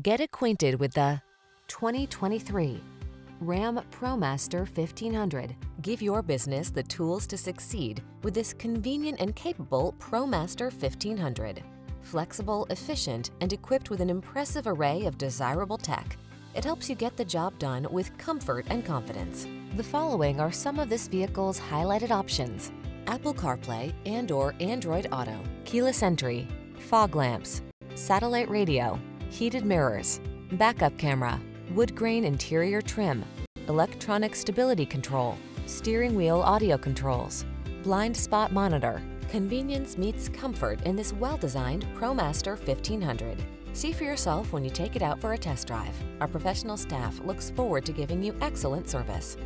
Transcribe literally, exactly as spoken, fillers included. Get acquainted with the twenty twenty-three Ram ProMaster fifteen hundred. Give your business the tools to succeed with this convenient and capable ProMaster fifteen hundred. Flexible, efficient, and equipped with an impressive array of desirable tech, it helps you get the job done with comfort and confidence. The following are some of this vehicle's highlighted options: Apple CarPlay and/or Android Auto, keyless entry, fog lamps, satellite radio, heated mirrors, backup camera, wood grain interior trim, electronic stability control, steering wheel audio controls, blind spot monitor. Convenience meets comfort in this well-designed ProMaster fifteen hundred. See for yourself when you take it out for a test drive. Our professional staff looks forward to giving you excellent service.